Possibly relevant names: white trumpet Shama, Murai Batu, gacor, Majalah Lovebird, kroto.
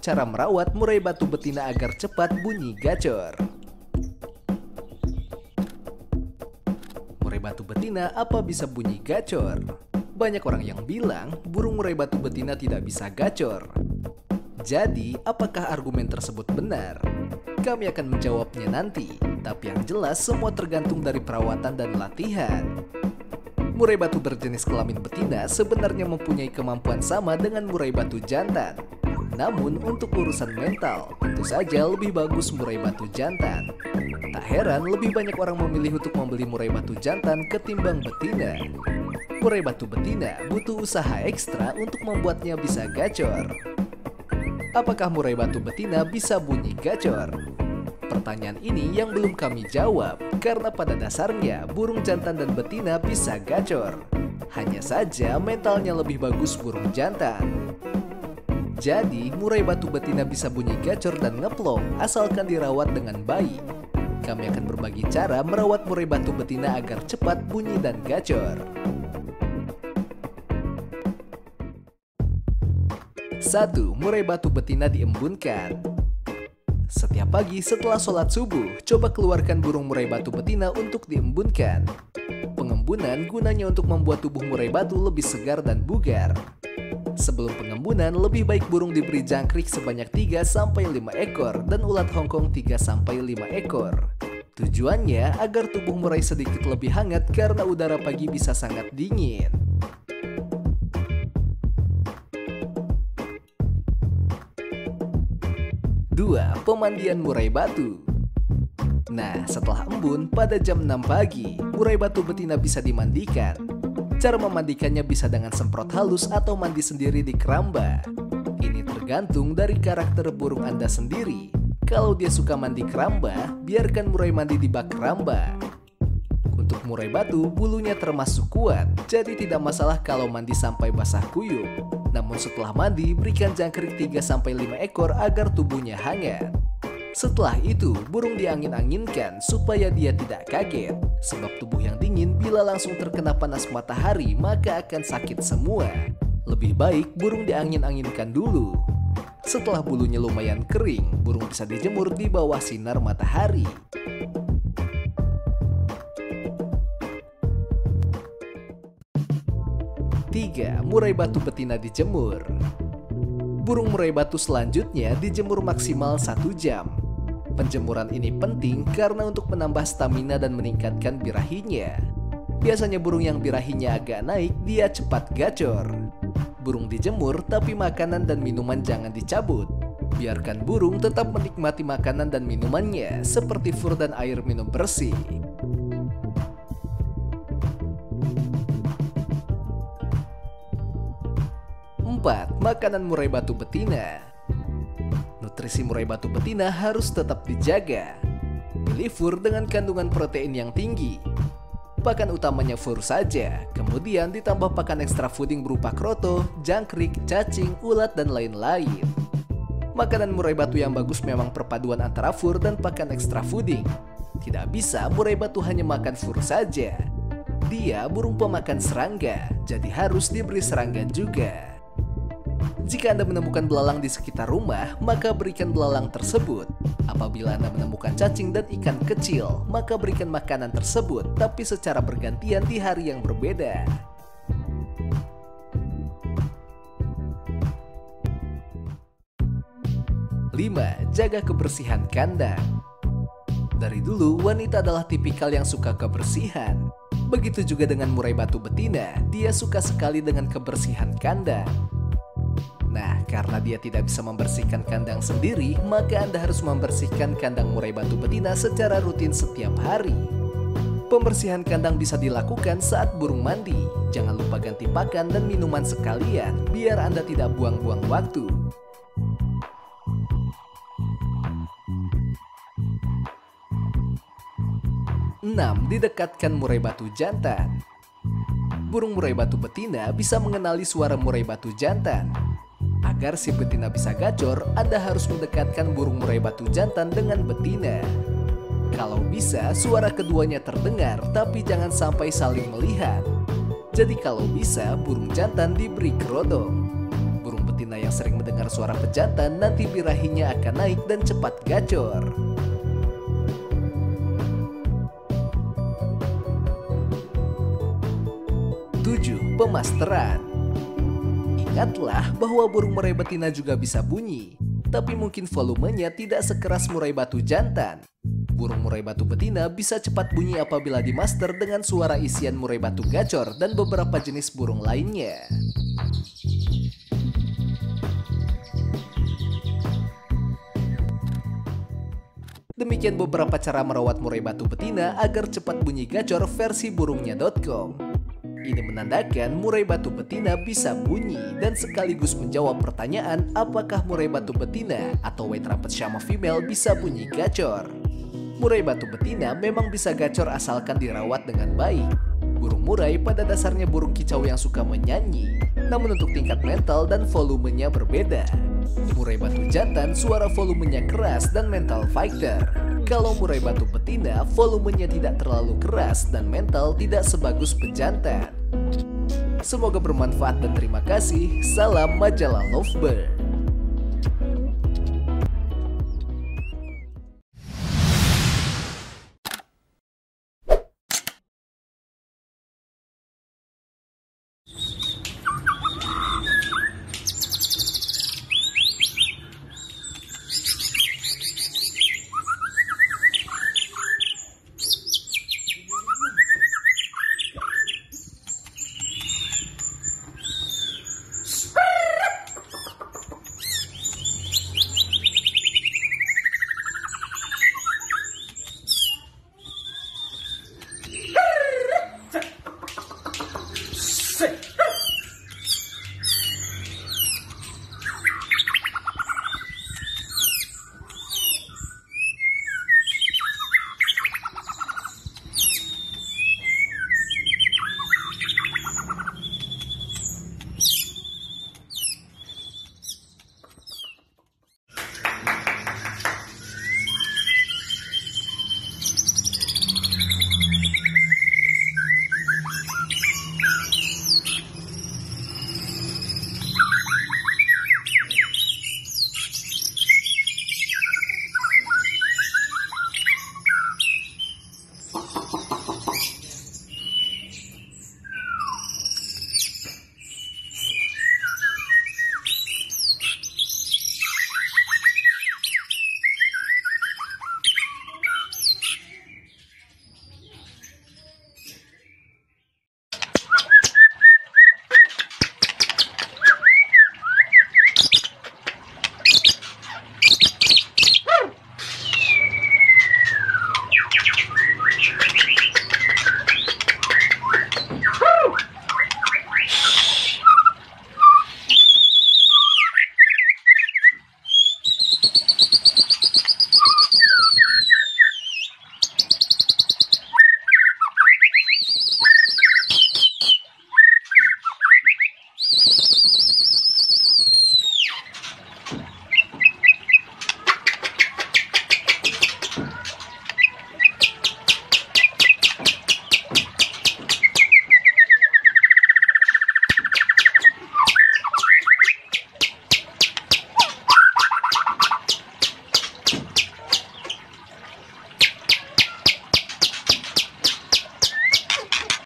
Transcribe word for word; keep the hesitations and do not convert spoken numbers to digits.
cara merawat murai batu betina agar cepat bunyi gacor. Murai batu betina apa bisa bunyi gacor? Banyak orang yang bilang burung murai batu betina tidak bisa gacor. Jadi, apakah argumen tersebut benar? Kami akan menjawabnya nanti, tapi yang jelas semua tergantung dari perawatan dan latihan. Murai batu berjenis kelamin betina sebenarnya mempunyai kemampuan sama dengan murai batu jantan. Namun untuk urusan mental, tentu saja lebih bagus murai batu jantan. Tak heran lebih banyak orang memilih untuk membeli murai batu jantan ketimbang betina. Murai batu betina butuh usaha ekstra untuk membuatnya bisa gacor. Apakah murai batu betina bisa bunyi gacor? Pertanyaan ini yang belum kami jawab, karena pada dasarnya burung jantan dan betina bisa gacor. Hanya saja mentalnya lebih bagus burung jantan. Jadi murai batu betina bisa bunyi gacor dan ngeplong asalkan dirawat dengan baik. Kami akan berbagi cara merawat murai batu betina agar cepat bunyi dan gacor. satu. Murai batu betina diembunkan. Setiap pagi setelah sholat subuh, coba keluarkan burung murai batu betina untuk diembunkan. Pengembunan gunanya untuk membuat tubuh murai batu lebih segar dan bugar. Sebelum pengembunan, lebih baik burung diberi jangkrik sebanyak tiga sampai lima ekor dan ulat Hongkong tiga sampai lima ekor. Tujuannya agar tubuh murai sedikit lebih hangat karena udara pagi bisa sangat dingin. dua. Pemandian murai batu. Nah, setelah embun pada jam enam pagi, murai batu betina bisa dimandikan. Cara memandikannya bisa dengan semprot halus atau mandi sendiri di keramba. Ini tergantung dari karakter burung Anda sendiri. Kalau dia suka mandi keramba, biarkan murai mandi di bak keramba. Untuk murai batu, bulunya termasuk kuat, jadi tidak masalah kalau mandi sampai basah kuyup. Namun setelah mandi, berikan jangkrik tiga sampai lima ekor agar tubuhnya hangat. Setelah itu, burung diangin-anginkan supaya dia tidak kaget. Sebab tubuh yang dingin bila langsung terkena panas matahari maka akan sakit semua. Lebih baik burung diangin-anginkan dulu. Setelah bulunya lumayan kering, burung bisa dijemur di bawah sinar matahari. tiga. Murai batu betina dijemur. Burung murai batu selanjutnya dijemur maksimal satu jam. Penjemuran ini penting karena untuk menambah stamina dan meningkatkan birahinya. Biasanya burung yang birahinya agak naik, dia cepat gacor. Burung dijemur, tapi makanan dan minuman jangan dicabut. Biarkan burung tetap menikmati makanan dan minumannya, seperti fur dan air minum bersih. empat. Makanan murai batu betina. Nutrisi murai batu betina harus tetap dijaga. Pilih fur dengan kandungan protein yang tinggi. Pakan utamanya fur saja, kemudian ditambah pakan ekstra fooding berupa kroto, jangkrik, cacing, ulat, dan lain-lain. Makanan murai batu yang bagus memang perpaduan antara fur dan pakan ekstra fooding. Tidak bisa murai batu hanya makan fur saja. Dia burung pemakan serangga, jadi harus diberi serangga juga. Jika Anda menemukan belalang di sekitar rumah, maka berikan belalang tersebut. Apabila Anda menemukan cacing dan ikan kecil, maka berikan makanan tersebut, tapi secara bergantian di hari yang berbeda. lima. Jaga kebersihan kandang. Dari dulu, wanita adalah tipikal yang suka kebersihan. Begitu juga dengan murai batu betina, dia suka sekali dengan kebersihan kandang. Nah, karena dia tidak bisa membersihkan kandang sendiri, maka Anda harus membersihkan kandang murai batu betina secara rutin setiap hari. Pembersihan kandang bisa dilakukan saat burung mandi. Jangan lupa ganti pakan dan minuman sekalian, biar Anda tidak buang-buang waktu. enam. Didekatkan murai batu jantan. Burung murai batu betina bisa mengenali suara murai batu jantan. Agar si betina bisa gacor, Anda harus mendekatkan burung murai batu jantan dengan betina. Kalau bisa, suara keduanya terdengar, tapi jangan sampai saling melihat. Jadi kalau bisa, burung jantan diberi kerodong. Burung betina betina yang sering mendengar suara pejantan nanti birahinya akan naik dan cepat gacor. tujuh. Pemasteran. Ingatlah bahwa burung murai betina juga bisa bunyi, tapi mungkin volumenya tidak sekeras murai batu jantan. Burung murai batu betina bisa cepat bunyi apabila dimaster dengan suara isian murai batu gacor dan beberapa jenis burung lainnya. Demikian beberapa cara merawat murai batu betina agar cepat bunyi gacor versi burungnya titik com. Ini menandakan murai batu betina bisa bunyi dan sekaligus menjawab pertanyaan apakah murai batu betina atau white trumpet Shama female bisa bunyi gacor. Murai batu betina memang bisa gacor asalkan dirawat dengan baik. Burung murai pada dasarnya burung kicau yang suka menyanyi, namun untuk tingkat mental dan volumenya berbeda. Murai batu jantan suara volumenya keras dan mental fighter. Kalau murai batu betina volumenya tidak terlalu keras dan mental tidak sebagus pejantan. Semoga bermanfaat dan terima kasih. Salam Majalah Lovebird. You